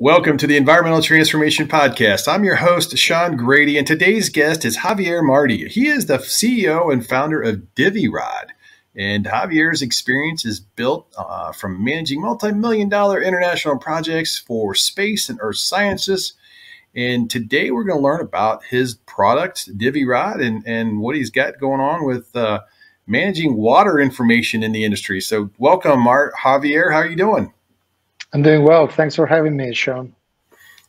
Welcome to the Environmental Transformation Podcast. I'm your host, Sean Grady, and today's guest is Javier Marti. He is the CEO and founder of DiviRod, and Javier's experience is built from managing multi-million-dollar international projects for space and earth sciences. And today we're going to learn about his product, DiviRod, and what he's got going on with managing water information in the industry. So welcome, Javier. How are you doing? I'm doing well. Thanks for having me, Sean.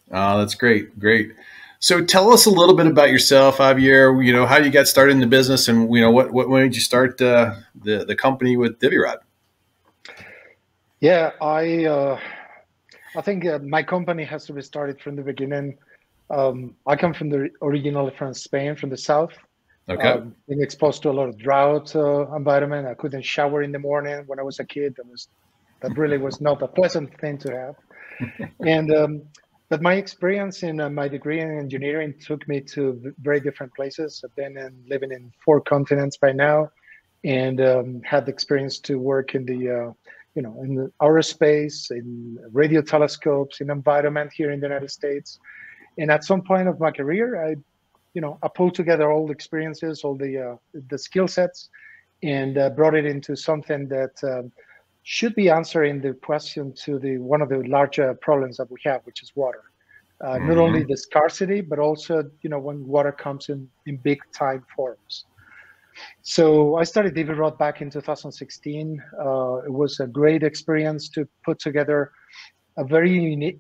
That's great. Great. So tell us a little bit about yourself, Javier, you know, how you got started in the business and, you know, what made you start the company with DiviRod? Yeah, I think my company has to be started from the beginning. I come from originally from Spain, from the south. Okay. Being exposed to a lot of drought environment. I couldn't shower in the morning when I was a kid. That really was not a pleasant thing to have. And but my experience in my degree in engineering took me to very different places. I've been living in 4 continents by now, and had the experience to work in the you know, in the aerospace, in radio telescopes, in environment here in the United States. And at some point of my career, I pulled together all the experiences, all the skill sets, and brought it into something that should be answering the question to the one of the larger problems that we have, which is water. Not only the scarcity, but also, you know, when water comes in big time forms. So I started DiviRod back in 2016. It was a great experience to put together a very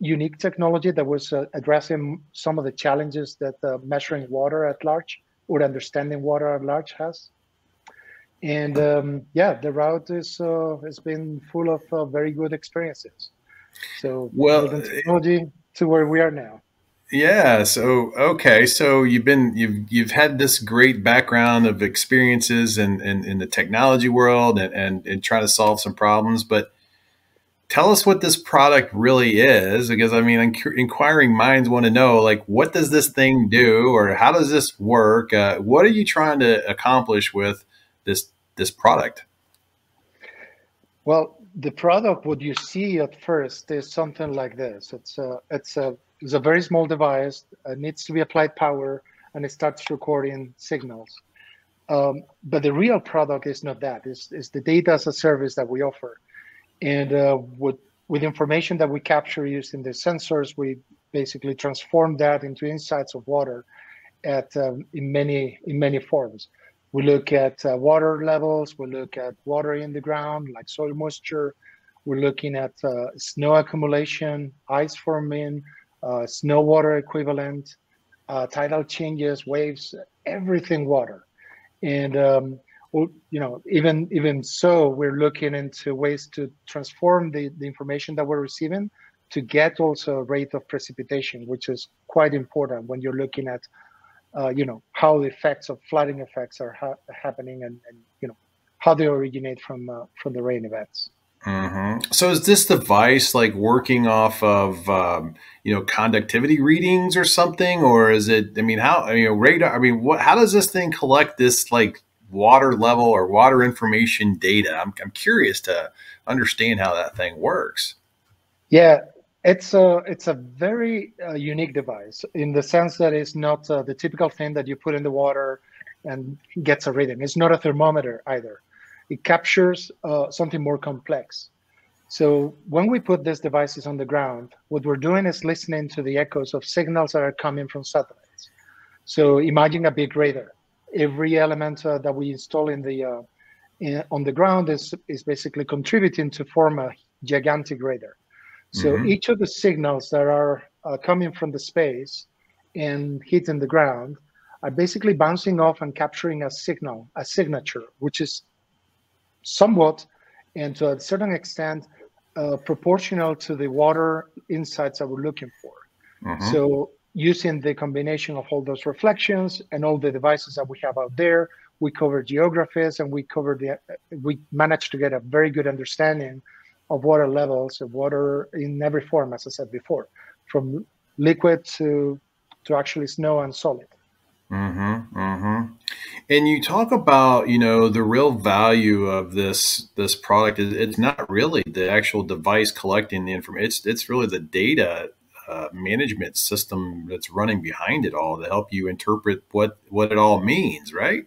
unique technology that was addressing some of the challenges that measuring water at large or understanding water at large has. And yeah, the route is has been full of very good experiences. So from technology to where we are now. Yeah. So okay. So you've had this great background of experiences in the technology world and trying to solve some problems. But tell us what this product really is, because I mean, inquiring minds want to know, like, what does this thing do, or how does this work? What are you trying to accomplish with this product? Well, the product, what you see at first, is something like this. It's a very small device. It needs to be applied power, and it starts recording signals. But the real product is not that. It's the data as a service that we offer. And with information that we capture using the sensors, we basically transform that into insights of water at in many forms. We look at water levels. We look at water in the ground, like soil moisture. We're looking at snow accumulation, ice forming, snow water equivalent, tidal changes, waves, everything water. And you know, even so, we're looking into ways to transform the information that we're receiving to get also a rate of precipitation, which is quite important when you're looking at you know, how the effects of flooding effects are happening, and you know, how they originate from the rain events. Mm-hmm. So is this device like working off of, you know, conductivity readings or something, or is it, I mean, how, I mean, radar, I mean, how does this thing collect this like water level or water information data? I'm curious to understand how that thing works. Yeah, it's a very unique device in the sense that it's not the typical thing that you put in the water and gets a reading. It's not a thermometer either. It captures something more complex. So when we put these devices on the ground, what we're doing is listening to the echoes of signals that are coming from satellites. So imagine a big radar. Every element that we install in the on the ground is basically contributing to form a gigantic radar. So each of the signals that are coming from the space and hitting the ground are basically bouncing off and capturing a signal, a signature, which is somewhat and to a certain extent proportional to the water insights that we're looking for. So using the combination of all those reflections and all the devices that we have out there, we cover geographies, and we managed to get a very good understanding of water levels, of water in every form, as I said before, from liquid to actually snow and solid. And you talk about, you know, the real value of this product is it's not really the actual device collecting the information. It's really the data management system that's running behind it all to help you interpret what it all means, right?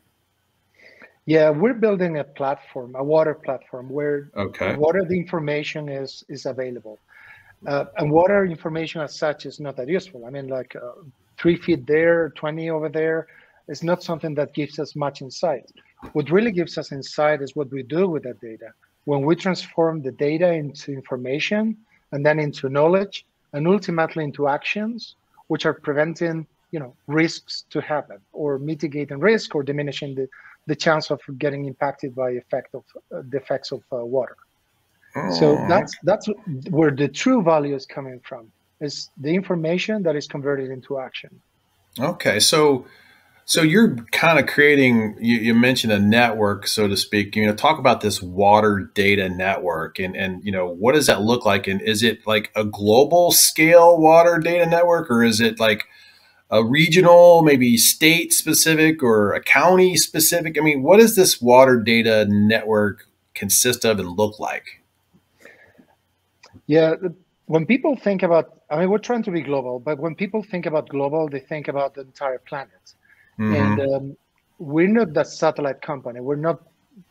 Yeah, we're building a platform, a water platform, where water the information is available. And water information as such is not that useful. I mean, like 3 feet there, 20 over there, it's not something that gives us much insight. What really gives us insight is what we do with that data. When we transform the data into information and then into knowledge and ultimately into actions, which are preventing, you know, risks to happen or mitigating risk or diminishing the chance of getting impacted by the effects of water. So that's where the true value is coming from, is the information that is converted into action. Okay, so you're kind of creating, you mentioned a network, so to speak. You know, talk about this water data network and you know, what does that look like? And is it like a global scale water data network, or is it like a regional, maybe state specific or a county specific? I mean, what does this water data network consist of and look like? Yeah, when people think about, I mean, we're trying to be global, but when people think about global, they think about the entire planet. Mm-hmm. And we're not that satellite company. We're not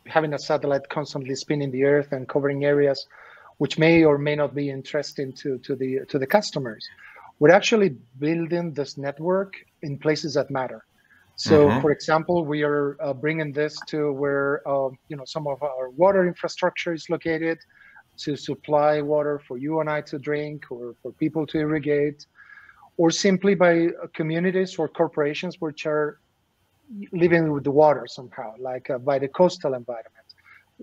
having a satellite constantly spinning the earth and covering areas which may or may not be interesting to the customers. We're actually building this network in places that matter. So, mm-hmm. for example, we are bringing this to where you know, some of our water infrastructure is located, to supply water for you and I to drink, or for people to irrigate, or simply by communities or corporations which are living with the water somehow, like by the coastal environment,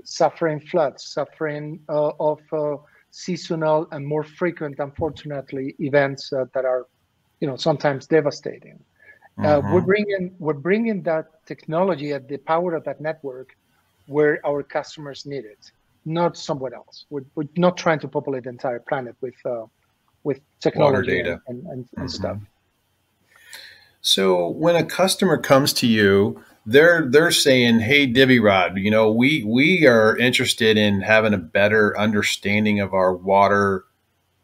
suffering floods, suffering of seasonal and more frequent, unfortunately, events that are, you know, sometimes devastating. Mm-hmm. We're bringing that technology at the power of that network where our customers need it, not somewhere else. We're not trying to populate the entire planet with technology, water data, and stuff. So when a customer comes to you, they're saying, "Hey, DiviRod, you know, we are interested in having a better understanding of our water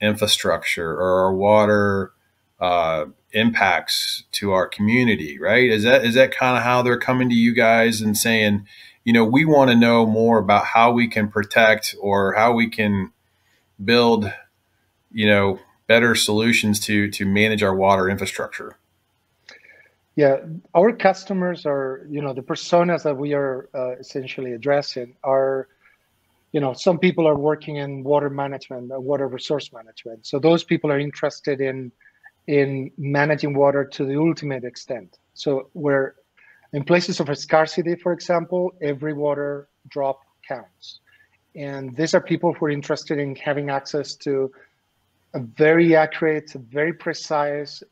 infrastructure or our water impacts to our community." Right? Is that kind of how they're coming to you guys and saying, you know, we want to know more about how we can protect or how we can build, you know, better solutions to manage our water infrastructure? Yeah, our customers are, you know, the personas that we are essentially addressing are, you know, some people are working in water management, water resource management. So those people are interested in managing water to the ultimate extent. So we're in places of a scarcity, for example, every water drop counts. And these are people who are interested in having access to a very accurate, very precise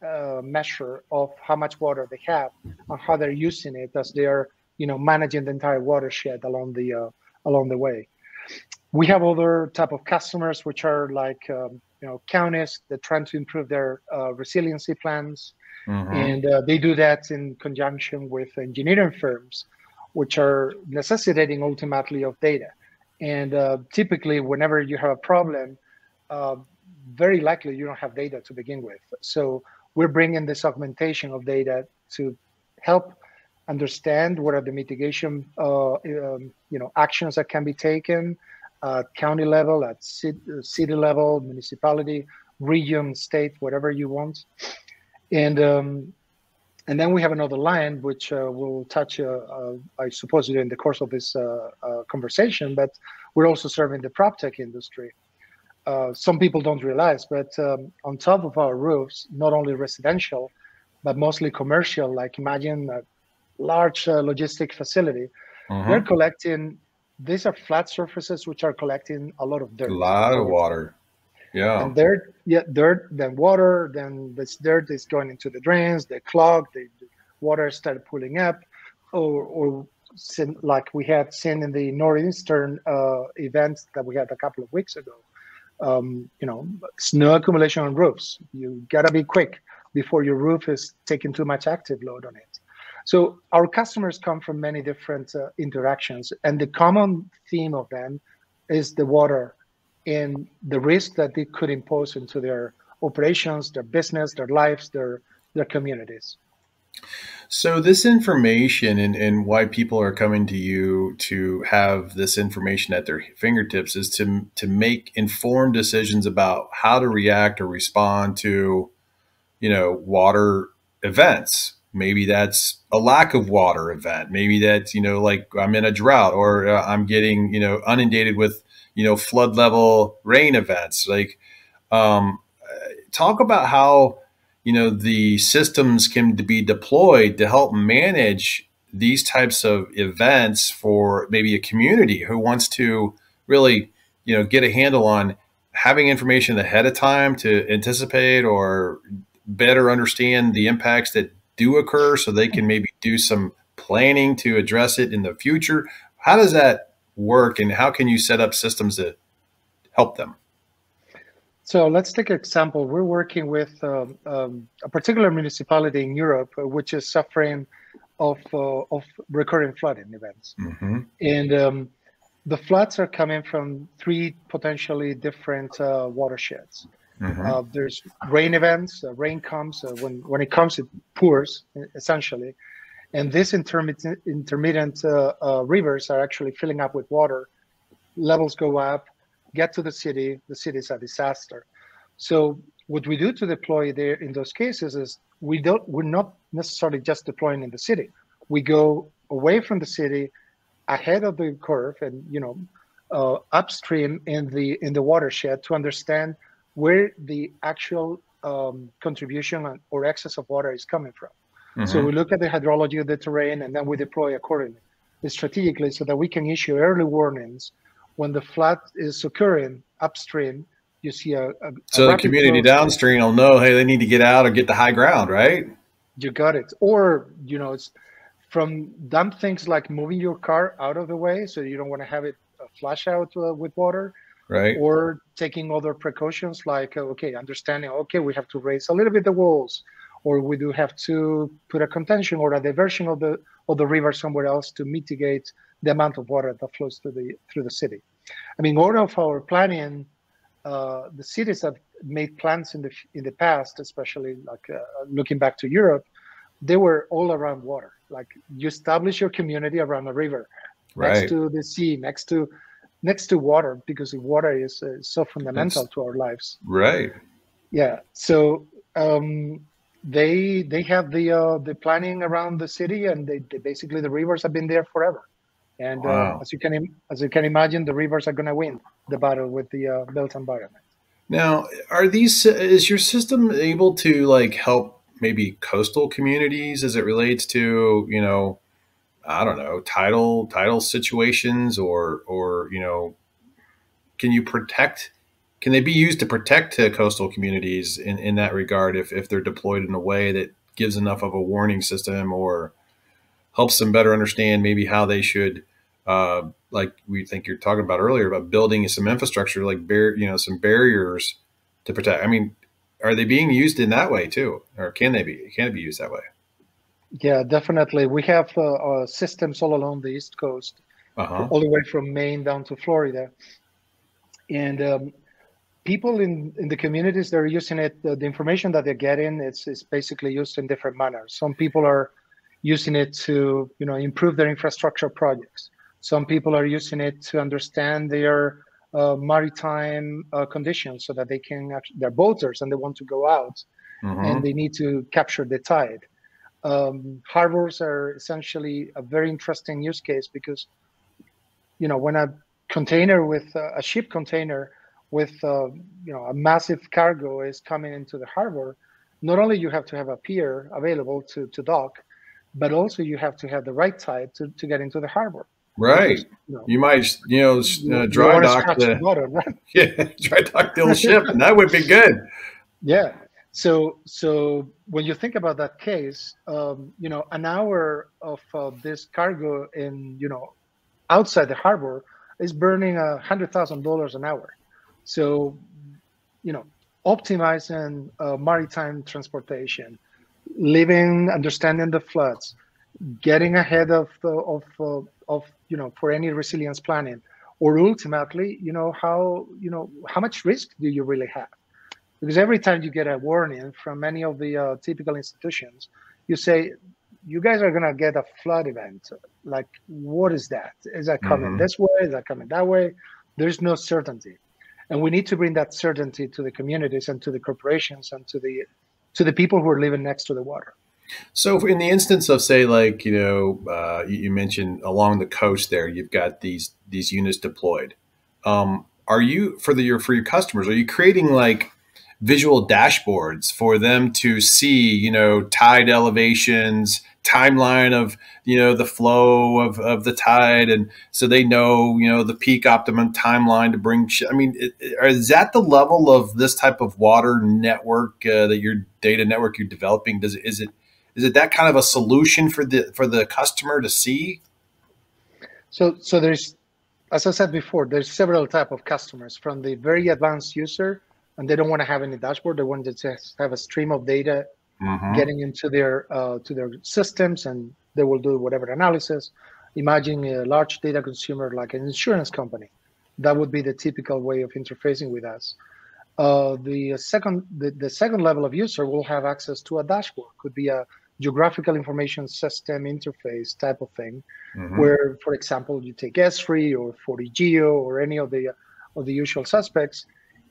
measure of how much water they have and how they're using it as they are, you know, managing the entire watershed along the way. We have other type of customers which are like, you know, counties that are trying to improve their resiliency plans. Mm-hmm. And they do that in conjunction with engineering firms, which are necessitating ultimately of data. And typically, whenever you have a problem, very likely you don't have data to begin with. So we're bringing this augmentation of data to help understand what are the mitigation, you know, actions that can be taken at county level, at city level, municipality, region, state, whatever you want. And then we have another line, which we'll touch, I suppose, during the course of this conversation, but we're also serving the prop tech industry. Some people don't realize, but on top of our roofs, not only residential, but mostly commercial, like imagine a large logistic facility, mm-hmm. we're collecting, these are flat surfaces which are collecting a lot of dirt. A lot of water. Yeah. And dirt, yeah, dirt, then water, then this dirt is going into the drains, they clog, the water started pulling up, or like we had seen in the northeastern event that we had a couple of weeks ago, you know, snow accumulation on roofs. You gotta be quick before your roof is taking too much active load on it. So our customers come from many different interactions, and the common theme of them is the water and the risk that it could impose into their operations, their business, their lives, their communities. So this information and why people are coming to you to have this information at their fingertips is to make informed decisions about how to react or respond to, you know, water events. Maybe that's a lack of water event. Maybe that's, you know, like I'm in a drought or I'm getting, you know, inundated with, you know, flood level rain events. Like talk about how, you know, the systems can be deployed to help manage these types of events for maybe a community who wants to really, you know, get a handle on having information ahead of time to anticipate or better understand the impacts that do occur so they can maybe do some planning to address it in the future. How does that work and how can you set up systems that help them? So let's take an example. We're working with a particular municipality in Europe, which is suffering of recurring flooding events. Mm-hmm. And the floods are coming from three potentially different watersheds. Mm-hmm. There's rain events, rain comes, when it comes, it pours, essentially. And these intermittent rivers are actually filling up with water. Levels go up, get to the city is a disaster. So what we do to deploy there in those cases is we're not necessarily just deploying in the city. We go away from the city, ahead of the curve and, you know, upstream in the watershed to understand where the actual contribution or excess of water is coming from. Mm-hmm. So we look at the hydrology of the terrain and then we deploy accordingly, strategically, so that we can issue early warnings when the flood is occurring upstream. You see so the community downstream will know, hey, they need to get out or get to high ground, right? You got it. Or, you know, it's from dumb things like moving your car out of the way so you don't want to have it flush out with water. Right. Or taking other precautions like, okay, understanding, okay, we have to raise a little bit the walls, or we do have to put a contention or a diversion of the river somewhere else to mitigate the amount of water that flows through the city. I mean, all of our planning, the cities have made plans in the past, especially like looking back to Europe, they were all around water. Like you establish your community around a river, right, next to the sea, next to water, because water is so fundamental to our lives. Right. Yeah. So they have the planning around the city, and they basically the rivers have been there forever. And wow. as you can imagine, the rivers are going to win the battle with the built environment. Now, is your system able to like help maybe coastal communities as it relates to, you know, I don't know, tidal situations, or, you know, can they be used to protect coastal communities in that regard if they're deployed in a way that gives enough of a warning system or helps them better understand maybe how they should, like we think you're talking about earlier, about building some infrastructure, like, you know, some barriers to protect. I mean, are they being used in that way too? Or can it be used that way? Yeah, definitely. We have systems all along the East Coast, all the way from Maine down to Florida. And people in the communities, they're using it, the information that they're getting, it's basically used in different manners. Some people are using it to, you know, improve their infrastructure projects. Some people are using it to understand their maritime conditions so that they can, they're boaters and they want to go out and they need to capture the tide. Harbors are essentially a very interesting use case because, you know, when a container with a ship container with, you know, a massive cargo is coming into the harbor, not only you have to have a pier available to dock, but also you have to have the right tide to get into the harbor. Right. Because, you know, you might, you know, dry dock the water, right? Yeah, dry dock the old ship, and that would be good. Yeah. So when you think about that case, you know, an hour of this cargo in, you know, outside the harbor is burning $100,000 an hour. So, you know, optimizing maritime transportation, understanding the floods, getting ahead of you know, for any resilience planning, or ultimately, you know, how much risk do you really have? Because every time you get a warning from many of the typical institutions, you say, you guys are going to get a flood event. Like, what is that? Is that coming this way? Is that coming that way? There's no certainty. And we need to bring that certainty to the communities and to the corporations and to the people who are living next to the water. So in the instance of, say, like, you know, you mentioned along the coast there, you've got these units deployed. Are you, for your customers, are you creating like visual dashboards for them to see, you know, tide elevations, timeline of, you know, the flow of the tide? And so they know, you know, the peak optimum timeline to bring, I mean, is that the level of this type of water network that your data network you're developing? Is it that kind of a solution for the customer to see? So there's, as I said before, there's several type of customers, from the very advanced user, and they don't want to have any dashboard. They want to just have a stream of data getting into their systems, and they will do whatever analysis. Imagine a large data consumer like an insurance company. That would be the typical way of interfacing with us. The second level of user will have access to a dashboard. Could be a geographical information system interface type of thing, where, for example, you take Esri or 40Geo or any of the usual suspects,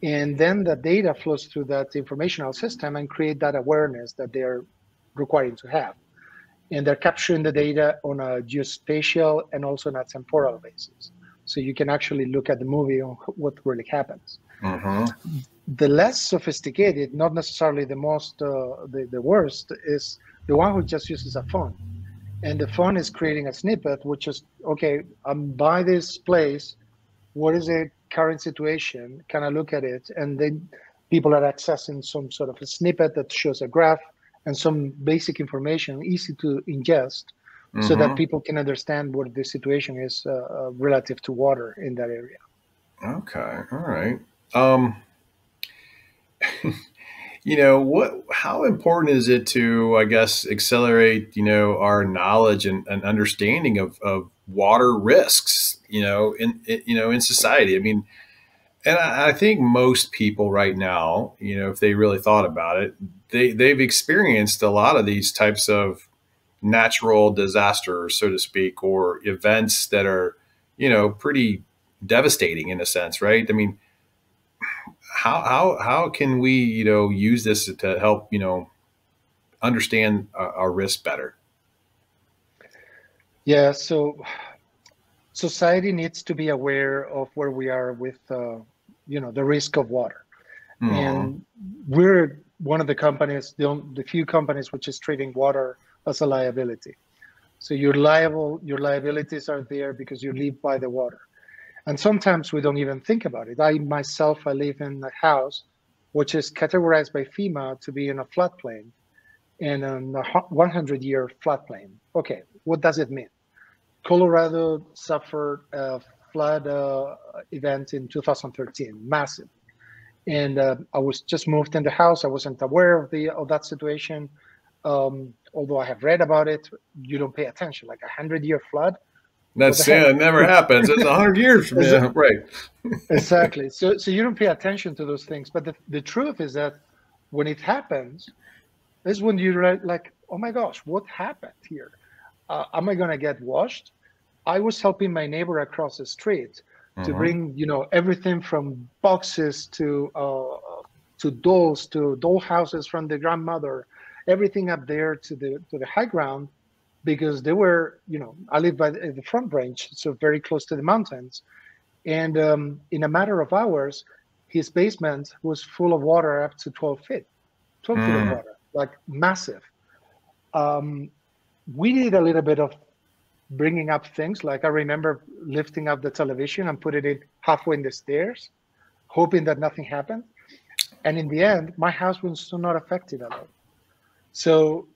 and then the data flows through that informational system and create that awareness that they're requiring to have. And they're capturing the data on a geospatial and also on a temporal basis. So you can actually look at the movie on what really happens. The less sophisticated, not necessarily the most, the worst, is the one who just uses a phone. And the phone is creating a snippet, which is, okay, I'm by this place, what is the current situation? Can I look at it? And then people are accessing some sort of a snippet that shows a graph and some basic information, easy to ingest, so that people can understand what the situation is relative to water in that area. Okay. All right. You know, how important is it to, I guess, accelerate, you know, our knowledge and understanding of water risks, you know, in society? I mean, and I think most people right now, you know, if they really thought about it, they've experienced a lot of these types of natural disasters, so to speak, or events that are, you know, pretty devastating in a sense, right? I mean, how can we, you know, use this to help, you know, understand our risk better? Yeah, so society needs to be aware of where we are with, you know, the risk of water. And we're one of the companies, the few companies which is treating water as a liability. So you're liable, your liabilities are there because you live by the water. And sometimes we don't even think about it. I myself, I live in a house which is categorized by FEMA to be in a floodplain, in a 100-year floodplain. Okay, what does it mean? Colorado suffered a flood event in 2013, massive. And I was just moved in the house. I wasn't aware of that situation. Although I have read about it, you don't pay attention, like a 100-year flood. That's it never happens. It's 100 years from now, right? Exactly. So you don't pay attention to those things. But the truth is that when it happens, is when you're like, oh my gosh, what happened here? Am I going to get washed? I was helping my neighbor across the street to bring, you know, everything from boxes to dolls, to doll houses from the grandmother, everything up there to the high ground. Because they were, you know, I live by the Front Range, so very close to the mountains. And in a matter of hours, his basement was full of water up to 12 feet of water, like massive. We did a little bit of bringing up things. Like I remember lifting up the television and putting it halfway in the stairs, hoping that nothing happened. And in the end, my house was still not affected at all. So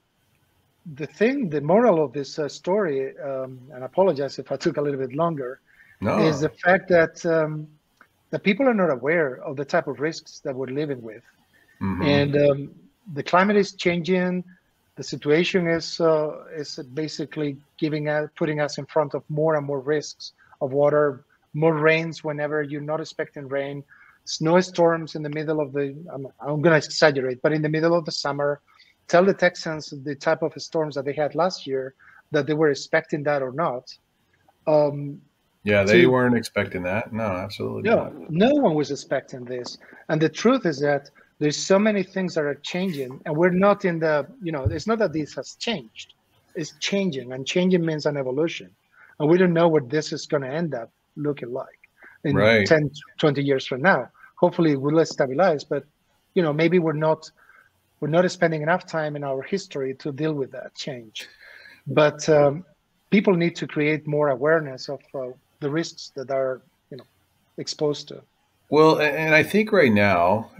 the moral of this story, and I apologize if I took a little bit longer, is the fact that the people are not aware of the type of risks that we're living with. And the climate is changing. The situation is basically putting us in front of more and more risks of water, more rains whenever you're not expecting rain. snowstorms in the middle of the, I'm going to exaggerate, but in the middle of the summer, tell the Texans the type of storms that they had last year, that they were expecting that or not. Yeah, they weren't expecting that. No, absolutely not. No one was expecting this. And the truth is that there's so many things that are changing, and we're not in the, you know, it's not that this has changed. It's changing, and changing means an evolution. And we don't know what this is going to end up looking like in 10, 20 years from now. Hopefully it will stabilize, but, you know, maybe we're not spending enough time in our history to deal with that change. But people need to create more awareness of the risks that are, you know, exposed to. Well, and I think right now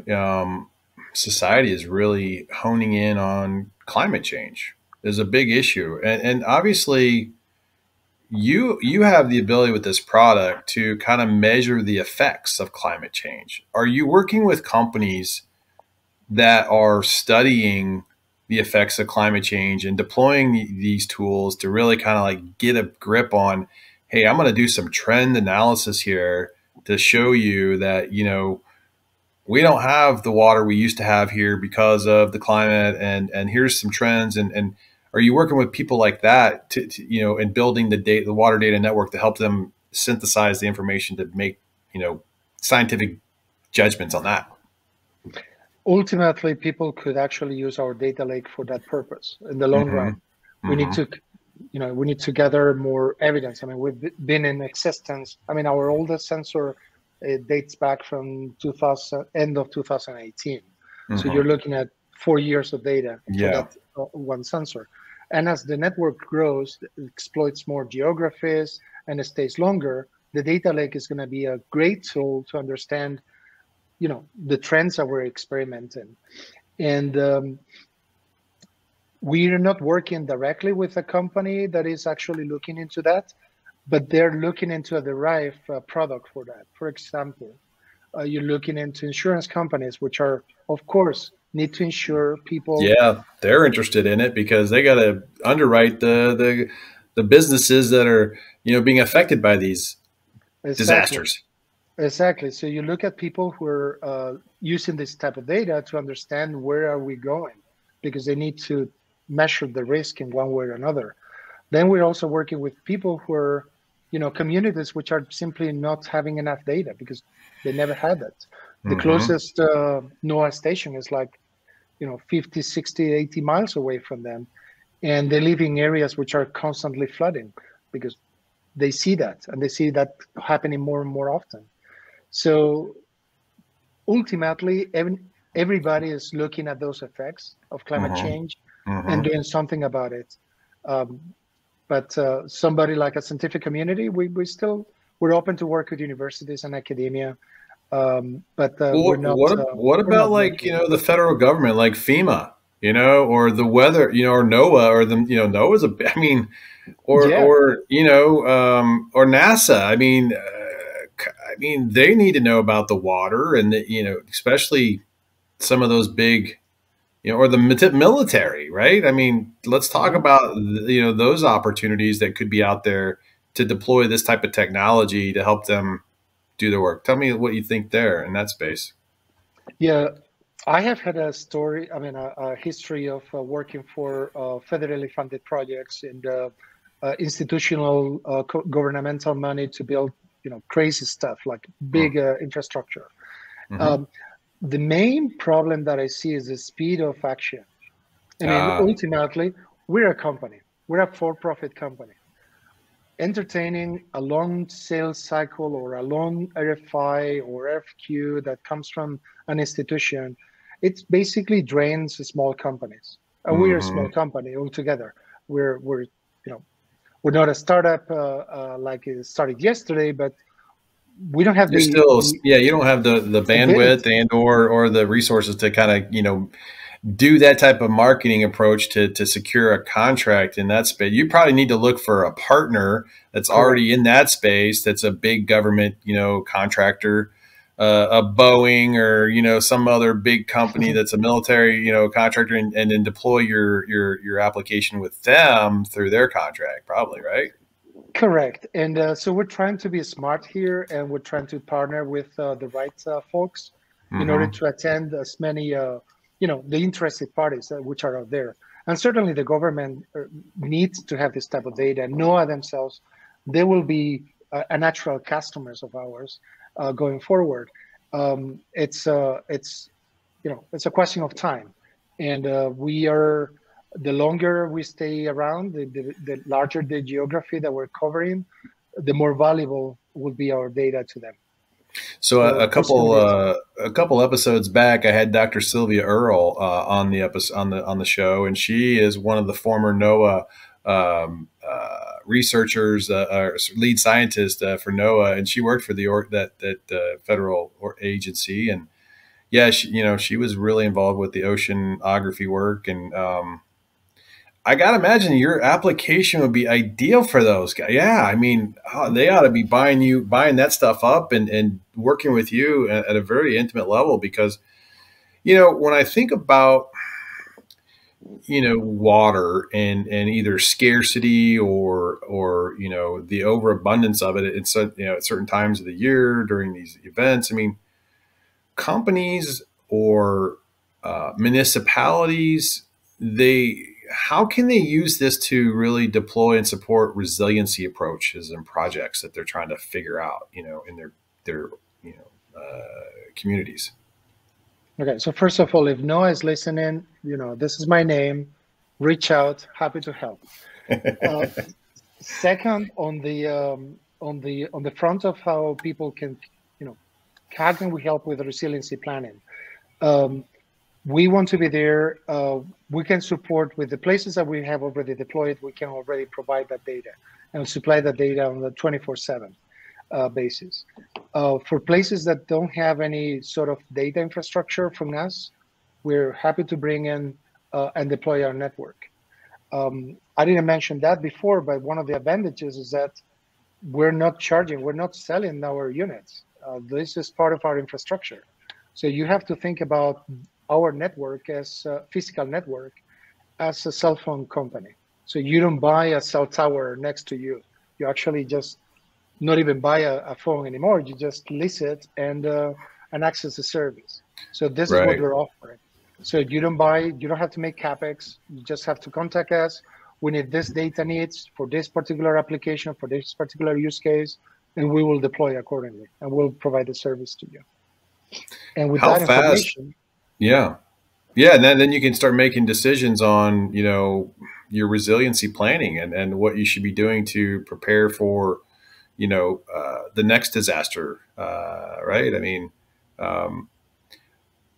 society is really honing in on climate change. There's a big issue, and obviously you have the ability with this product to kind of measure the effects of climate change. Are you working with companies that are studying the effects of climate change and deploying these tools to really kind of like get a grip on, hey, I'm going to do some trend analysis here to show you that, you know, we don't have the water we used to have here because of the climate, and here's some trends. And are you working with people like that to you know, and building the water data network to help them synthesize the information to make, you know, scientific judgments on that? Ultimately, people could actually use our data lake for that purpose in the long run. We need to, you know, we need to gather more evidence. I mean, we've been in existence. I mean, our oldest sensor dates back from end of 2018. So you're looking at 4 years of data for that one sensor. And as the network grows, it exploits more geographies, and it stays longer, the data lake is going to be a great tool to understand, you know, the trends that we're experimenting. And we are not working directly with a company that is actually looking into that, but they're looking into a derived product for that. For example, you're looking into insurance companies, which are, of course, need to insure people. Yeah, they're interested in it because they got to underwrite the businesses that are, you know, being affected by these disasters. Exactly. So you look at people who are using this type of data to understand where are we going, because they need to measure the risk in one way or another. Then we're also working with people who are, you know, communities which are simply not having enough data because they never had it. The closest NOAA station is like, you know, 50, 60, 80 miles away from them. And they live in areas which are constantly flooding because they see that, and they see that happening more and more often. So ultimately, everybody is looking at those effects of climate change and doing something about it. But somebody like a scientific community, we're open to work with universities and academia. What about, like, you know, the federal government, like FEMA, you know, or the weather, you know, or NOAA, or the, you know, NOAA's a, I mean, or you know, or NASA. I mean, they need to know about the water, and the, you know, especially some of those big, you know, or the military, right? I mean, let's talk about, you know, those opportunities that could be out there to deploy this type of technology to help them do their work. Tell me what you think there in that space. Yeah, I have had a story, I mean, a history of working for federally funded projects and institutional governmental money to build, you know, crazy stuff like big infrastructure. The main problem that I see is the speed of action. I mean, ultimately, we're a company. We're a for-profit company. Entertaining a long sales cycle or a long RFI or RFQ that comes from an institution, it basically drains small companies. And we're a small company altogether. We're you know, we're not a startup like it started yesterday, but we don't have you don't have the bandwidth and or the resources to kind of, you know, do that type of marketing approach to secure a contract in that space. You probably need to look for a partner that's already in that space. That's a big government, you know, contractor, a Boeing, or, you know, some other big company that's a military, you know, contractor, and then deploy your application with them through their contract, probably, right? Correct. And so we're trying to be smart here, and we're trying to partner with the right folks in order to attend as many, the interested parties which are out there. And certainly the government needs to have this type of data. NOAA themselves, they will be a natural customers of ours going forward. It's a question of time. And the longer we stay around, the larger the geography that we're covering, the more valuable will be our data to them. So a couple episodes back, I had Dr. Sylvia Earle on the show, and she is one of the former NOAA researchers, lead scientist for NOAA, and she worked for that federal agency. And yeah, she was really involved with the oceanography work, and I gotta imagine your application would be ideal for those guys. Yeah, I mean, they ought to be buying that stuff up and working with you at a very intimate level, because, when I think about, water and either scarcity or the overabundance of it at certain times of the year during these events, I mean, companies or municipalities, how can they use this to really deploy and support resiliency approaches and projects that they're trying to figure out, in their communities? Okay. So first of all, if NOAA is listening, this is my name, reach out, happy to help. Second, on the front of how people can, how can we help with resiliency planning? We want to be there. We can support with the places that we have already deployed. We can already provide that data and supply that data on the 24/7 basis. For places that don't have any sort of data infrastructure from us, we're happy to bring in and deploy our network. I didn't mention that before, but one of the advantages is that we're not charging, we're not selling our units. This is part of our infrastructure. So you have to think about our network as a physical network, as a cell phone company. So you don't buy a cell tower next to you. You actually just not even buy a phone anymore. You just lease it and access the service. So this is what we're offering. So you don't have to make CapEx. You just have to contact us. We need this data needs for this particular application, for this particular use case, and we will deploy accordingly, and we'll provide the service to you. And with that information, yeah. And then you can start making decisions on, your resiliency planning and what you should be doing to prepare for, the next disaster. Right. I mean,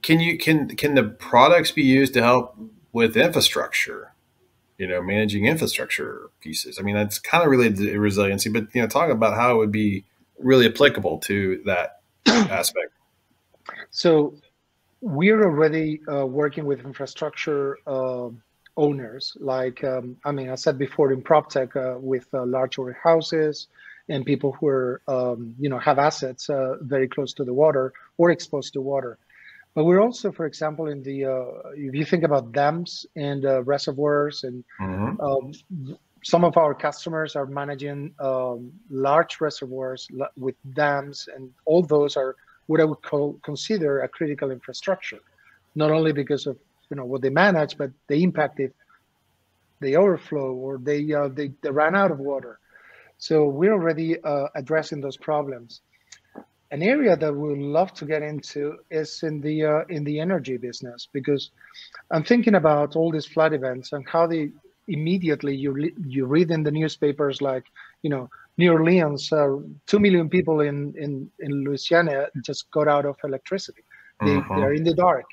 can the products be used to help with infrastructure, managing infrastructure pieces? I mean, that's kind of related to resiliency, but, talk about how it would be really applicable to that aspect. So we're already working with infrastructure owners, like, I said before, in PropTech with large warehouses and people who are, have assets very close to the water or exposed to water. But we're also, for example, in the, if you think about dams and reservoirs, and some of our customers are managing large reservoirs with dams, and all those are what I would consider a critical infrastructure, not only because of what they manage, but the impact if they overflow or they run out of water. So we're already addressing those problems. An area that we would love to get into is in the energy business, because I'm thinking about all these flood events and how they immediately you read in the newspapers, like New Orleans, 2 million people in Louisiana just got out of electricity. They're in the dark.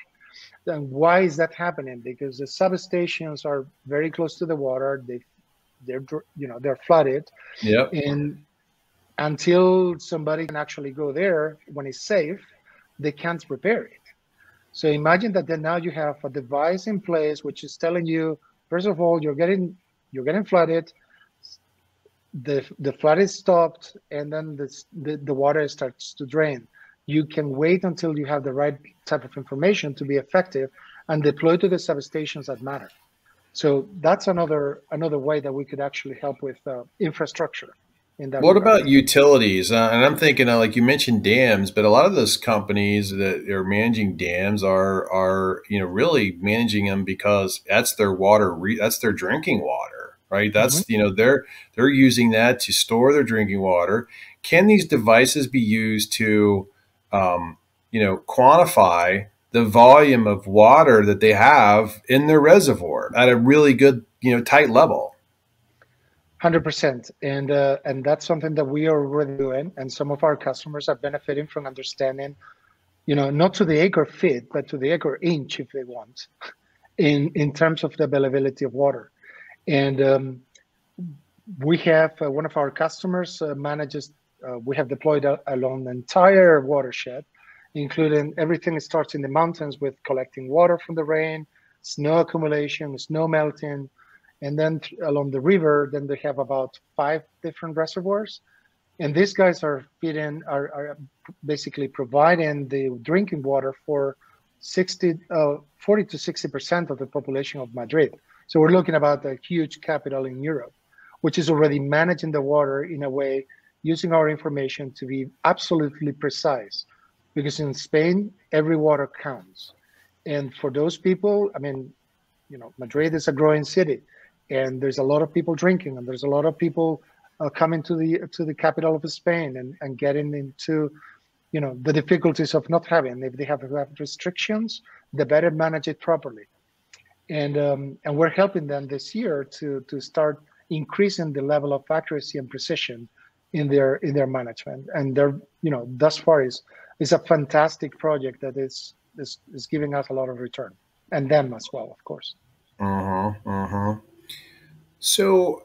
And why is that happening? Because the substations are very close to the water. They're flooded. Yeah. And until somebody can actually go there when it's safe, they can't repair it. So imagine that then now you have a device in place which is telling you, first of all, you're getting flooded. The flood is stopped, and then the water starts to drain. You can wait until you have the right type of information to be effective and deploy to the substations that matter. So that's another way that we could actually help with infrastructure in that regard. What about utilities? And I'm thinking, like you mentioned dams, but a lot of those companies that are managing dams are really managing them because that's their water, that's their drinking water, right? That's, you know, they're using that to store their drinking water. Can these devices be used to, you know, quantify the volume of water that they have in their reservoir at a really good, tight level? 100%. And that's something that we are already doing. And some of our customers are benefiting from understanding, not to the acre feet, but to the acre inch if they want, in terms of the availability of water. And we have one of our customers manages, we have deployed along the entire watershed, including everything starts in the mountains with collecting water from the rain, snow accumulation, snow melting, and then along the river, then they have about 5 different reservoirs. And these guys are feeding, are basically providing the drinking water for 40 to 60% of the population of Madrid. So we're looking about a huge capital in Europe, which is already managing the water in a way, using our information to be absolutely precise. Because in Spain, every water counts. And for those people, I mean, Madrid is a growing city and there's a lot of people drinking and there's a lot of people coming to the capital of Spain and getting into, the difficulties of not having, if they have restrictions, they better manage it properly. And we're helping them this year to start increasing the level of accuracy and precision in their management. And they're, thus far is a fantastic project that is giving us a lot of return, and them as well, of course. So,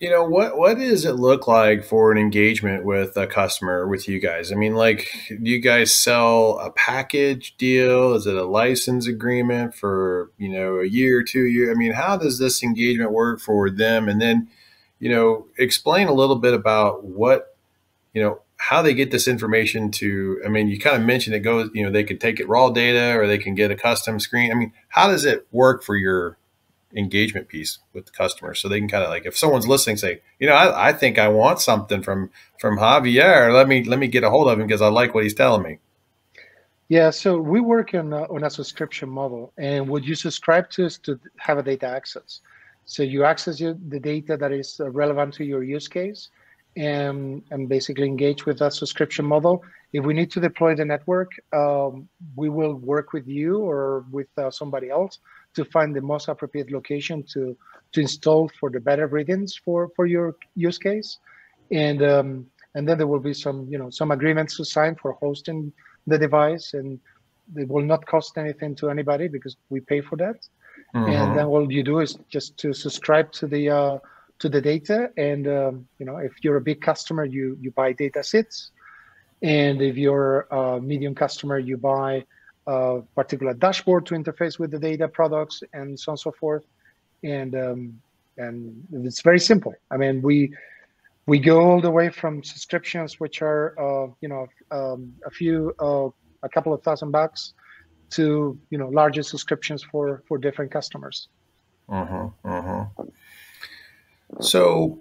what does it look like for an engagement with a customer with you guys? I mean, do you guys sell a package deal? Is it a license agreement for, a year or 2 years? I mean, how does this engagement work for them? And then, explain a little bit about what, how they get this information to, you kind of mentioned it goes, they can take it raw data or they can get a custom screen. I mean, how does it work for your engagement piece with the customer? So they can kind of if someone's listening, say, I think I want something from Javier. Let me get a hold of him because I like what he's telling me. Yeah. So we work on a subscription model, and what you subscribe to is to have a data access. So you access the data that is relevant to your use case. And basically engage with that subscription model. If we need to deploy the network, we will work with you or with somebody else to find the most appropriate location to install for the better readings for your use case. And then there will be some, some agreements to sign for hosting the device, and it will not cost anything to anybody because we pay for that. And then all you do is just to subscribe to the data, and if you're a big customer, you buy data sets, and if you're a medium customer, you buy a particular dashboard to interface with the data products and so on and so forth. And it's very simple. I mean, we go all the way from subscriptions, which are a couple of $1,000 to larger subscriptions for different customers. So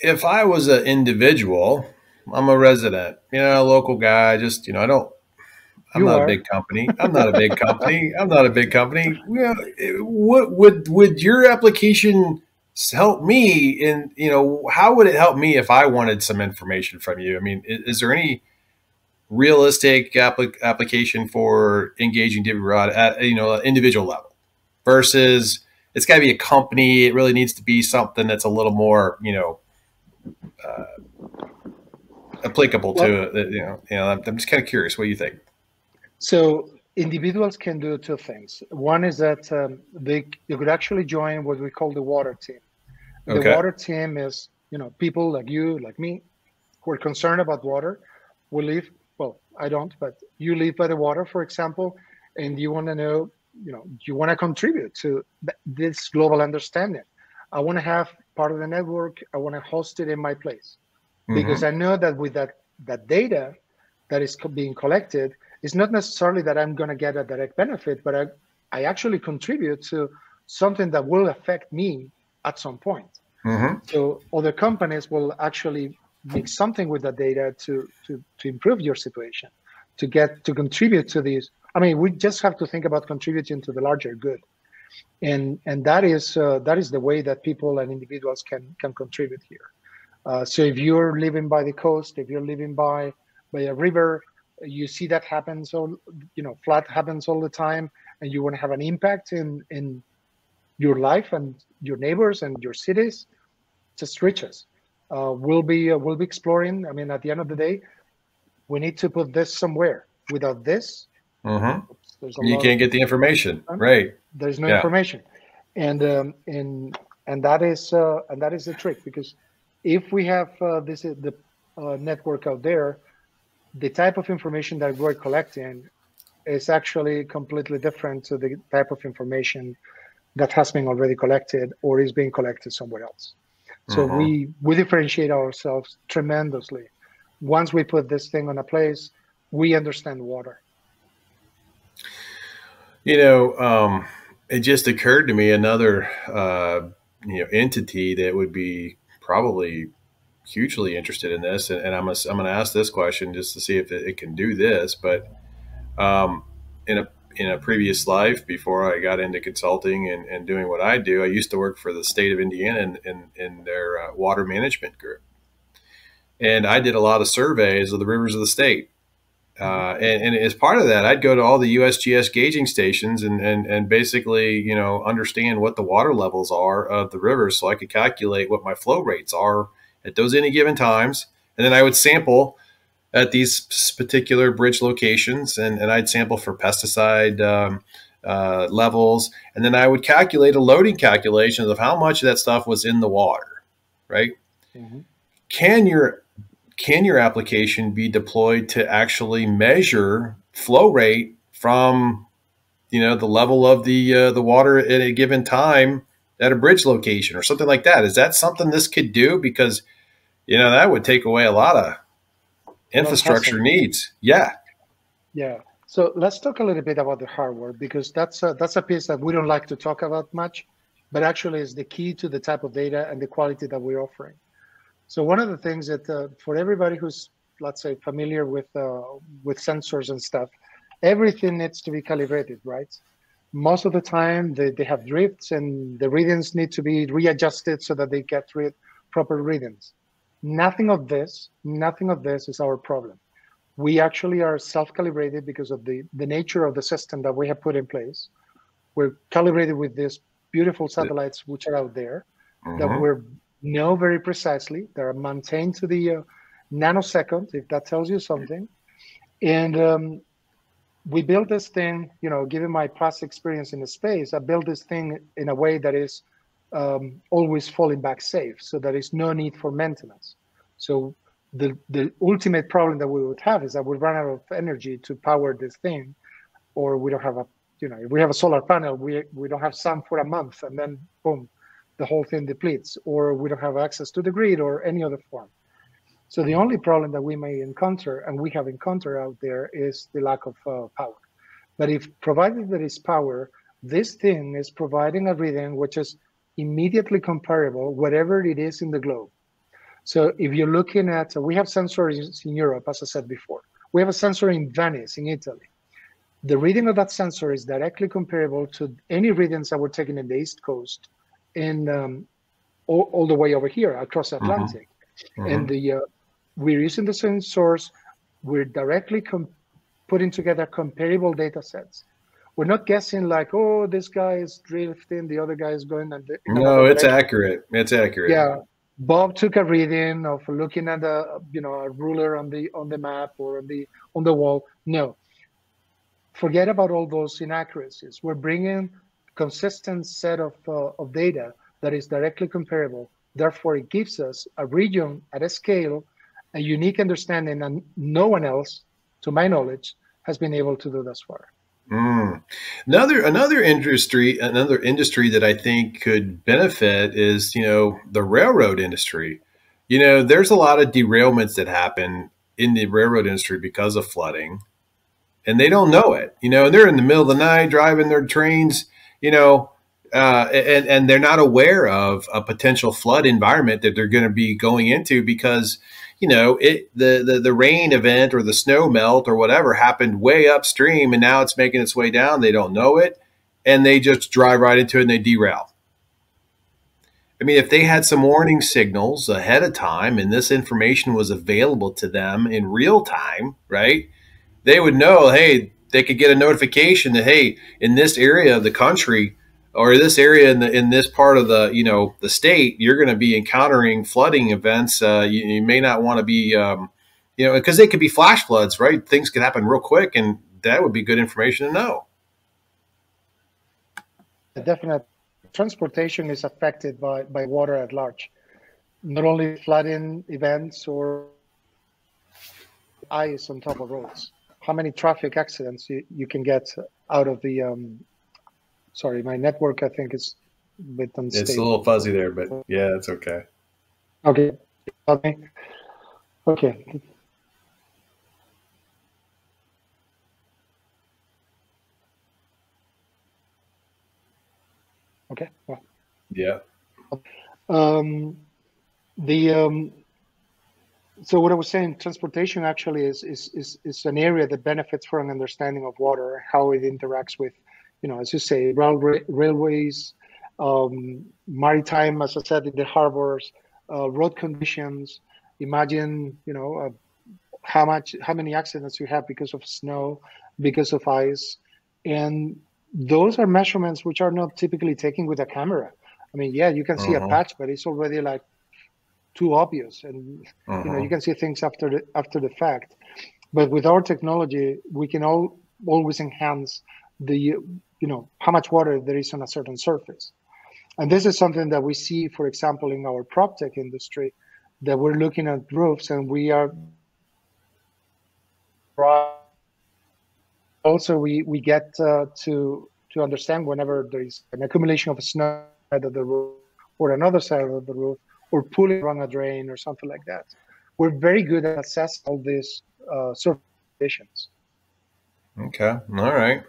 if I was an individual, I'm a resident, a local guy, just, I'm not a big company. I'm not a big company. I'm not a big company. What would your application help me in, how would it help me if I wanted some information from you? I mean, is there any realistic application for engaging DiviRod at, an individual level versus, it's got to be a company. It really needs to be something that's a little more, applicable to, I'm just kind of curious what you think. So individuals can do 2 things. One is that you could actually join what we call the water team. The water team is, people like you, like me, who are concerned about water. We live, well, I don't, but you live by the water, for example, and you want to know, you want to contribute to this global understanding. I want to have part of the network. I want to host it in my place because I know that with that data that is being collected, it's not necessarily that I'm going to get a direct benefit, but I actually contribute to something that will affect me at some point. Mm-hmm. So other companies will actually make something with the data to improve your situation, to contribute to these. I mean, we just have to think about contributing to the larger good, and that is the way that people and individuals can contribute here. So if you're living by the coast, if you're living by a river, you see that happens all, you know, flood happens all the time, and you want to have an impact in your life and your neighbors and your cities, just reach us. We'll be exploring. I mean, at the end of the day, we need to put this somewhere. Without this, you can't get the information. Right? There's no information, and that is the trick, because if we have the network out there, the type of information that we're collecting is actually completely different to the type of information that has been already collected or is being collected somewhere else. So we differentiate ourselves tremendously. Once we put this thing on a place, we understand water. You know, it just occurred to me another entity that would be probably hugely interested in this, and I'm going to ask this question just to see if it can do this. But in a previous life, before I got into consulting and doing what I do, I used to work for the state of Indiana in their water management group, and I did a lot of surveys of the rivers of the state. And as part of that, I'd go to all the USGS gauging stations and basically, you know, understand what the water levels are of the rivers, so I could calculate what my flow rates are at those any given times. And then I would sample at these particular bridge locations, and I'd sample for pesticide levels. And then I would calculate a loading calculation of how much of that stuff was in the water, right? Mm-hmm. Can your application be deployed to actually measure flow rate from, you know, the level of the water at a given time at a bridge location or something like that? Is that something this could do? Because, you know, that would take away a lot of infrastructure needs. Yeah. Yeah. So let's talk a little bit about the hardware, because that's a piece that we don't like to talk about much, but actually is the key to the type of data and the quality that we're offering. So one of the things that for everybody who's, let's say, familiar with sensors and stuff, everything needs to be calibrated, right? Most of the time they have drifts and the readings need to be readjusted so that they get proper readings. Nothing of this is our problem. We actually are self-calibrated because of the nature of the system that we have put in place. We're calibrated with these beautiful satellites which are out there that we're know very precisely. They are maintained to the nanosecond, if that tells you something. And we built this thing, you know, given my past experience in the space, I built this thing in a way that is always falling back safe. So there is no need for maintenance. So the ultimate problem that we would have is that we run out of energy to power this thing, or we don't have a, you know, if we have a solar panel, we don't have sun for a month, and then boom, the whole thing depletes, or we don't have access to the grid or any other form. So the only problem that we may encounter, and we have encountered out there, is the lack of power. But if provided there is power, this thing is providing a reading which is immediately comparable whatever it is in the globe. So if you're looking at, we have sensors in Europe, as I said before. We have a sensor in Venice, in Italy. The reading of that sensor is directly comparable to any readings that were taken in the East Coast, in all the way over here across the Atlantic. And we're using the same source. We're directly putting together comparable data sets. We're not guessing like, oh, this guy is drifting, the other guy is going. No, it's accurate. It's accurate. Yeah, Bob took a reading of looking at a, you know, a ruler on the map or on the wall. No, forget about all those inaccuracies. We're bringing consistent set of data that is directly comparable. Therefore, it gives us a region at a scale, a unique understanding, and no one else, to my knowledge, has been able to do thus far. Another industry that I think could benefit is, you know, the railroad industry. You know, there's a lot of derailments that happen in the railroad industry because of flooding, and they don't know it. You know, they're in the middle of the night driving their trains. You know, and they're not aware of a potential flood environment that they're going to be going into, because, you know, the rain event or the snow melt or whatever happened way upstream, and now it's making its way down. They don't know it, and they just drive right into it and they derail. I mean, if they had some warning signals ahead of time and this information was available to them in real time, right, they would know, hey, they could get a notification that, hey, in this area of the country or this area in this part of the, you know, the state, you're going to be encountering flooding events. You may not want to be, you know, because they could be flash floods, right? Things could happen real quick, and that would be good information to know. Definitely. Transportation is affected by water at large, not only flooding events or ice on top of roads. How many traffic accidents you can get out of the, sorry, my network, I think, is a bit unstable. It's a little fuzzy there, but yeah, it's okay. Okay. Okay. Okay. Okay. Well, yeah. So what I was saying, transportation actually is an area that benefits from an understanding of water, how it interacts with, you know, as you say, railways, maritime, as I said, in the harbors, road conditions. Imagine, you know, how many accidents you have because of snow, because of ice, and those are measurements which are not typically taken with a camera. I mean, yeah, you can see a patch, but it's already like too obvious, and you know, you can see things after the fact. But with our technology, we can always enhance the, you know, how much water there is on a certain surface. And this is something that we see, for example, in our prop tech industry, that we're looking at roofs, and we are also we get to understand whenever there is an accumulation of snow side of the roof or another side of the roof, or pulling on a drain or something like that. We're very good at assessing all these surface conditions. Okay. All right.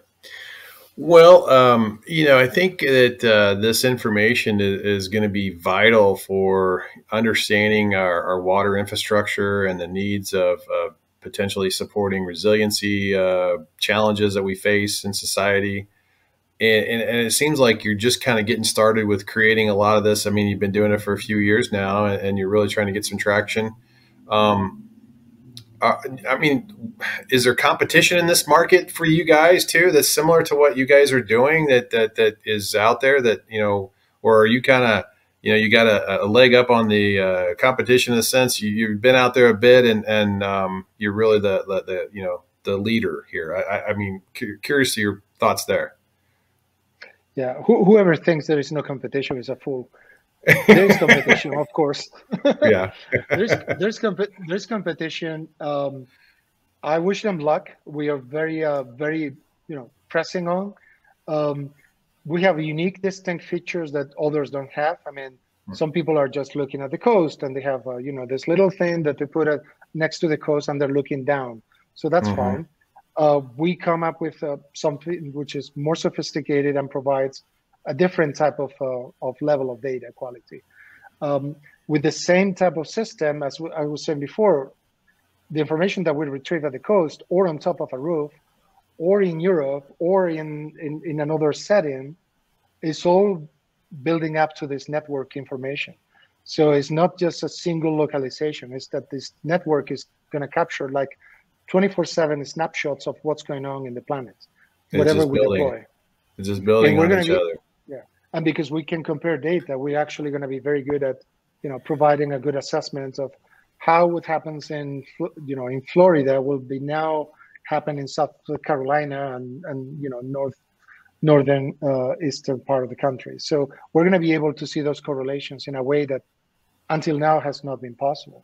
Well, you know, I think that this information is going to be vital for understanding our water infrastructure and the needs of potentially supporting resiliency challenges that we face in society. And it seems like you're just kind of getting started with creating a lot of this. I mean, you've been doing it for a few years now, and you're really trying to get some traction. I mean, is there competition in this market for you guys too, that's similar to what you guys are doing, that is out there, that, you know, or are you kind of, you know, you got a leg up on the competition in a sense? You've been out there a bit, and you're really the you know, the leader here. I mean, curious to your thoughts there. Yeah, whoever thinks there is no competition is a fool. There is competition, of course. Yeah, there's competition. I wish them luck. We are very, you know, pressing on. We have unique, distinct features that others don't have. I mean, some people are just looking at the coast, and they have, you know, this little thing that they put next to the coast, and they're looking down. So that's fine. We come up with something which is more sophisticated and provides a different type of level of data quality. With the same type of system, as I was saying before, the information that we retrieve at the coast or on top of a roof or in Europe or in another setting is all building up to this network information. So it's not just a single localization. It's that this network is going to capture like 24/7 snapshots of what's going on in the planet, whatever we deploy. It's just building on each other. Yeah, and because we can compare data, we're actually going to be very good at, you know, providing a good assessment of how what happens in, you know, in Florida will be now happen in South Carolina and you know, northern eastern part of the country. So we're going to be able to see those correlations in a way that until now has not been possible.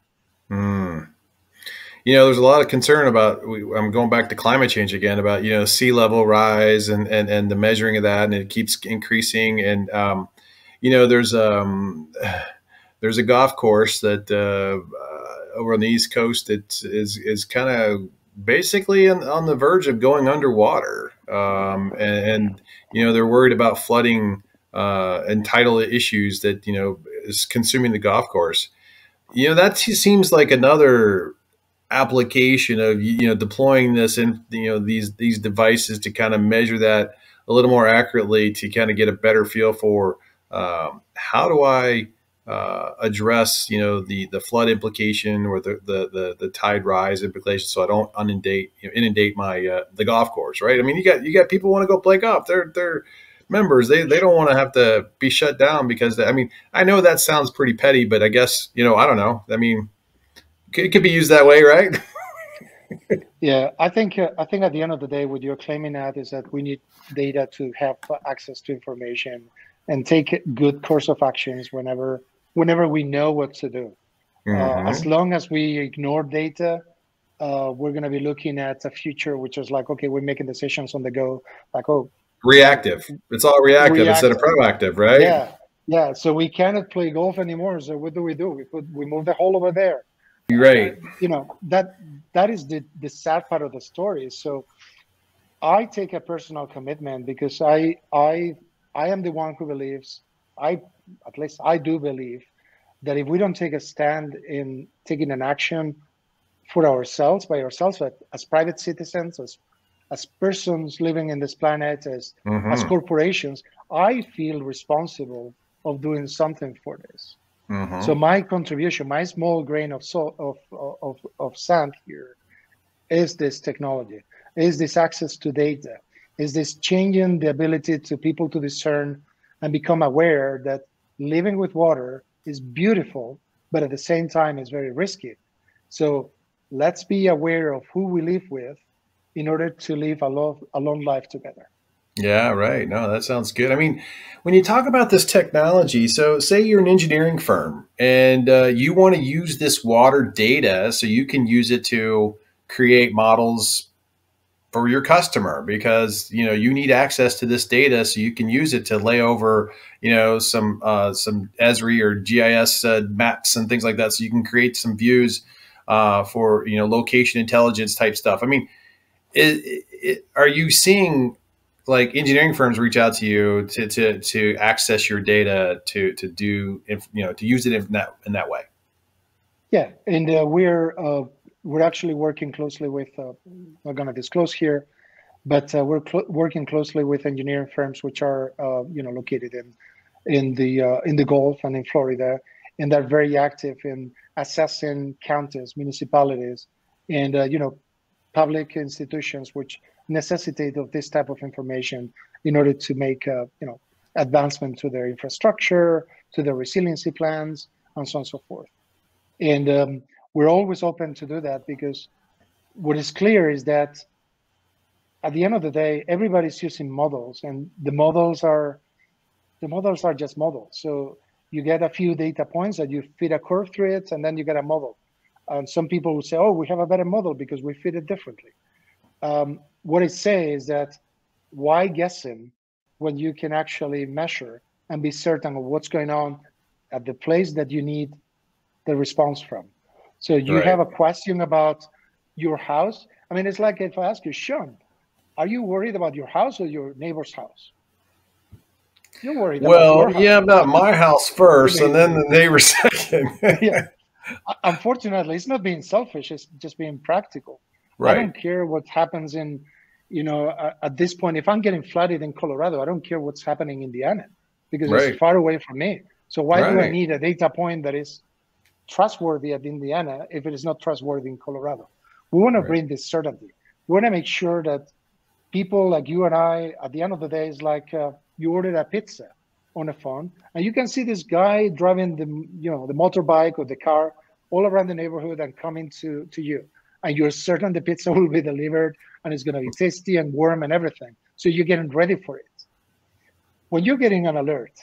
You know, there's a lot of concern about, I'm going back to climate change again, about, you know, sea level rise and the measuring of that, and it keeps increasing. And, you know, there's a golf course that over on the East Coast that is kind of basically on the verge of going underwater. And, you know, they're worried about flooding and tidal issues that, you know, is consuming the golf course. You know, that seems like another application of, you know, deploying this and, you know, these devices to kind of measure that a little more accurately to kind of get a better feel for how do I address, you know, the flood implication or the tide rise implication, so I don't inundate my the golf course, right? I mean, you got people want to go play golf. They're members. They don't want to have to be shut down because I mean, I know that sounds pretty petty, but I guess, you know, I don't know. I mean, it could be used that way, right? Yeah, I think at the end of the day, what you're claiming at is that we need data to have access to information and take good course of actions whenever we know what to do. Mm-hmm. As long as we ignore data, we're going to be looking at a future which is like, okay, we're making decisions on the go, like, oh, reactive. It's all reactive instead of proactive, right? Yeah, yeah. So we cannot play golf anymore. So what do? We move the hole over there. Right. You know, that is the sad part of the story. So I take a personal commitment because I am the one who believes, at least I do believe, that if we don't take a stand in taking an action for ourselves, by ourselves, as private citizens, as persons living in this planet, as corporations, I feel responsible of doing something for this. Mm-hmm. So my contribution, my small grain of sand here, is this technology, is this access to data, is this changing the ability to people to discern and become aware that living with water is beautiful, but at the same time is very risky. So let's be aware of who we live with in order to live a long life together. Yeah, right. No, that sounds good. I mean, when you talk about this technology, so say you're an engineering firm and you want to use this water data so you can use it to create models for your customer because, you know, you need access to this data so you can use it to lay over, you know, some Esri or GIS maps and things like that. So you can create some views for, you know, location intelligence type stuff. I mean, are you seeing like engineering firms reach out to you to access your data to do, you know, to use it in that way? Yeah, and we're actually working closely with, not going to disclose here, but we're working closely with engineering firms which are you know, located in the Gulf and in Florida, and they're very active in assessing counties, municipalities, and you know, public institutions which necessitate of this type of information in order to make you know, advancement to their infrastructure, to their resiliency plans, and so on and so forth. And we're always open to do that because what is clear is that at the end of the day, everybody's using models, and the models are just models. So you get a few data points that you fit a curve through it, and then you get a model. And some people will say, "Oh, we have a better model because we fit it differently." What I say is that why guessing when you can actually measure and be certain of what's going on at the place that you need the response from. So you right. have a question about your house. I mean, it's like if I ask you, Sean, are you worried about your house or your neighbor's house? You're worried about your house. Yeah, about my house first and then the neighbor second. Yeah. Unfortunately, it's not being selfish. It's just being practical. Right. I don't care what happens in, you know, at this point, if I'm getting flooded in Colorado, I don't care what's happening in Indiana because right. it's far away from me. So why right. do I need a data point that is trustworthy at Indiana if it is not trustworthy in Colorado? We want to right. bring this certainty. We want to make sure that people like you and I, at the end of the day, is like you ordered a pizza on a phone and you can see this guy driving the, you know, the motorbike or the car all around the neighborhood and coming to you. And you're certain the pizza will be delivered and it's going to be tasty and warm and everything. So you're getting ready for it. When you're getting an alert,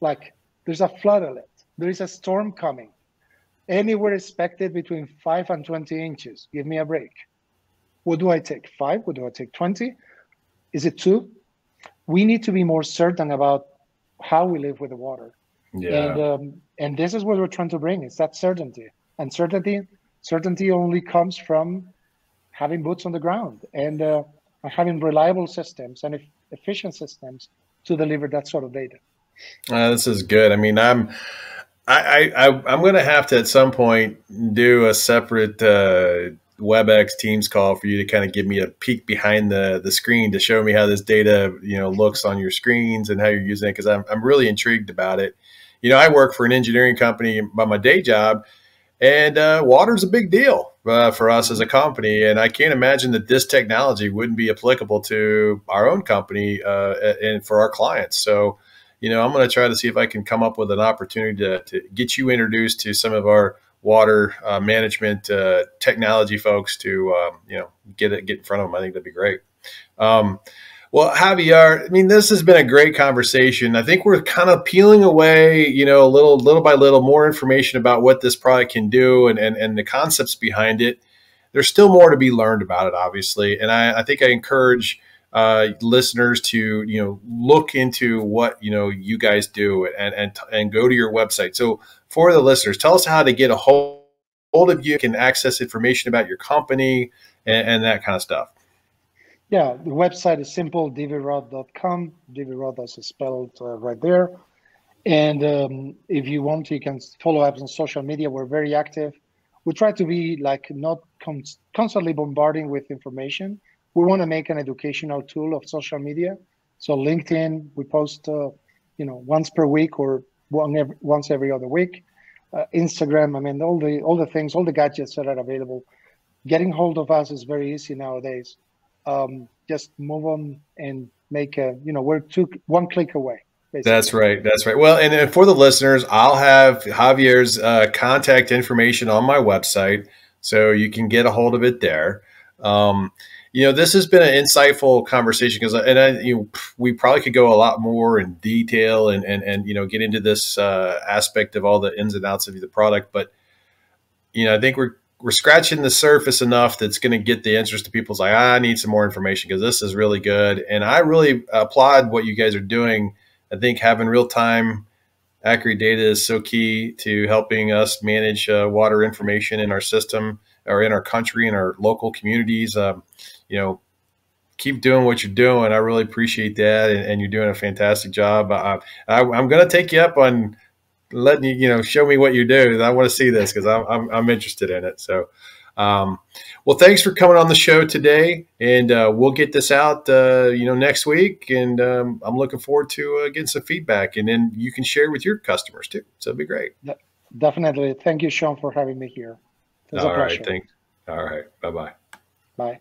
like there's a flood alert, there is a storm coming, anywhere expected between 5 and 20 inches, give me a break. What do I take, 5? What do I take, 20? Is it 2? We need to be more certain about how we live with the water. Yeah. And this is what we're trying to bring, is that certainty. And certainty only comes from having boots on the ground and having reliable systems and efficient systems to deliver that sort of data. This is good. I mean, I'm going to have to at some point do a separate WebEx Teams call for you to kind of give me a peek behind the screen to show me how this data, you know, looks on your screens and how you're using it, because I'm really intrigued about it. You know, I work for an engineering company by my day job, and water's a big deal for us as a company. And I can't imagine that this technology wouldn't be applicable to our own company and for our clients. So, you know, I'm going to try to see if I can come up with an opportunity to get you introduced to some of our water management technology folks to, you know, get in front of them. I think that'd be great. Well, Javier, I mean, this has been a great conversation. I think we're kind of peeling away, you know, little by little, more information about what this product can do and the concepts behind it. There's still more to be learned about it, obviously. And I think I encourage listeners to, you know, look into what, you know, you guys do and go to your website. So for the listeners, tell us how to get a hold of you, can access information about your company and that kind of stuff. Yeah, the website is simple, DiviRod.com. DiviRod is spelled right there. And if you want, you can follow up on social media. We're very active. We try to be like not constantly bombarding with information. We want to make an educational tool of social media. So LinkedIn, we post, you know, once per week or once every other week. Instagram, I mean, all the things, all the gadgets that are available. Getting hold of us is very easy nowadays. Just move on and make a, you know, we're one click away. Basically. That's right. That's right. Well, and for the listeners, I'll have Javier's contact information on my website, so you can get a hold of it there. You know, this has been an insightful conversation we probably could go a lot more in detail and you know, get into this aspect of all the ins and outs of the product. But, you know, I think we're scratching the surface enough that's going to get the interest of people's like, I need some more information because this is really good. And I really applaud what you guys are doing. I think having real-time accurate data is so key to helping us manage water information in our system or in our country and our local communities. You know, keep doing what you're doing. I really appreciate that. And you're doing a fantastic job. I'm going to take you up on letting you, you know, show me what you do. I want to see this because I'm interested in it. So, well, thanks for coming on the show today, and we'll get this out, you know, next week. And I'm looking forward to getting some feedback, and then you can share with your customers too. So it'd be great. Definitely. Thank you, Sean, for having me here. All right. Thanks. All right. Bye-bye. Bye.